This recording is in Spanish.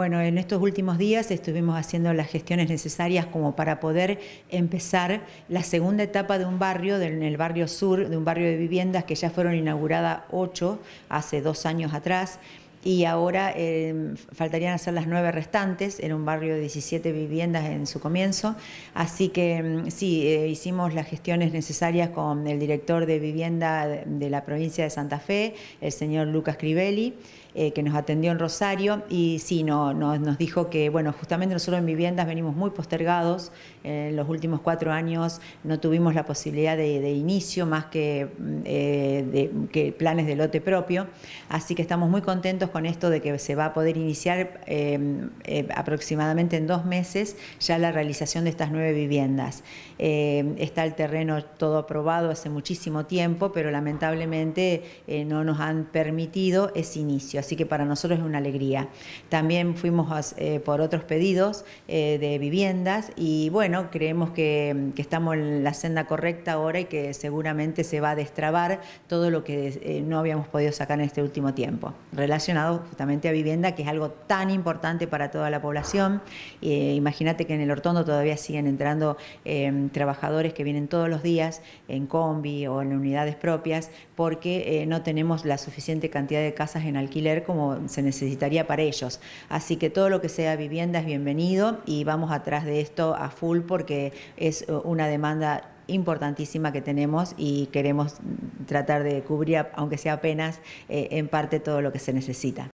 Bueno, en estos últimos días estuvimos haciendo las gestiones necesarias como para poder empezar la segunda etapa de un barrio, en el barrio sur, de un barrio de viviendas que ya fueron inauguradas 8 hace 2 años atrás. Y ahora faltarían hacer las 9 restantes, en un barrio de 17 viviendas en su comienzo. Así que sí, hicimos las gestiones necesarias con el director de vivienda de la provincia de Santa Fe, el señor Lucas Crivelli, que nos atendió en Rosario. Y sí, nos dijo que, bueno, justamente nosotros en viviendas venimos muy postergados. En los últimos 4 años no tuvimos la posibilidad de inicio más que planes de lote propio. Así que estamos muy contentos con esto de que se va a poder iniciar aproximadamente en 2 meses ya la realización de estas 9 viviendas. Está el terreno todo aprobado hace muchísimo tiempo, pero lamentablemente no nos han permitido ese inicio, así que para nosotros es una alegría. También fuimos por otros pedidos de viviendas y bueno, creemos que estamos en la senda correcta ahora y que seguramente se va a destrabar todo lo que no habíamos podido sacar en este último tiempo, relacionado justamente a vivienda, que es algo tan importante para toda la población. Imagínate que en Elortondo todavía siguen entrando trabajadores que vienen todos los días en combi o en unidades propias, porque no tenemos la suficiente cantidad de casas en alquiler como se necesitaría para ellos. Así que todo lo que sea vivienda es bienvenido y vamos atrás de esto a full, porque es una demanda importantísima que tenemos y queremos tratar de cubrir, aunque sea apenas en parte, todo lo que se necesita.